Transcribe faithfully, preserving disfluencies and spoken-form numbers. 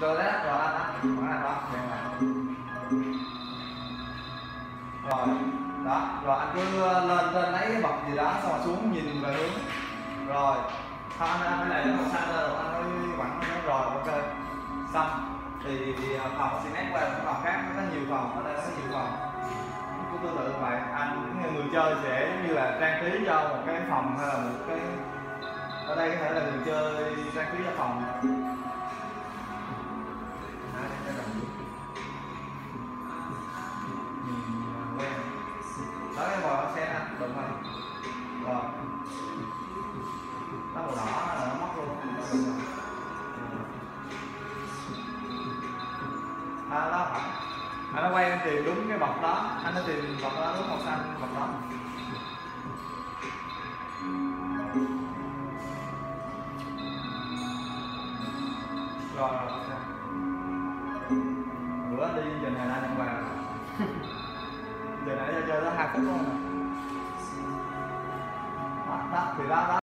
rồi đấy, rồi đó, khoảng đó, rồi đó, rồi anh cứ lên trên lấy cái bậc gì đó, xong rồi xuống nhìn về hướng, rồi, sau anh này nó không sang rồi, anh nói quẳng nó rồi, ok, xong, thì phòng Cinex qua những phòng khác nó có nhiều phòng, ở đây nó có nhiều phòng. Tương tự vậy, anh người chơi sẽ như là trang trí cho một cái phòng hay là một cái, ở đây có thể là người chơi trang trí cho phòng. Đó cái màu nó sẽ đụng này, rồi nó màu đỏ là nó mất luôn. À, đó hả? Anh đã quay anh tìm đúng cái bậc đó, anh đã tìm bậc đó đúng màu xanh bậc đó. Rồi rồi rồi bữa đi giờ này đang nhận quà. Giờ này chơi tới hai phút luôn rồi. Đó, đó thì đó đó.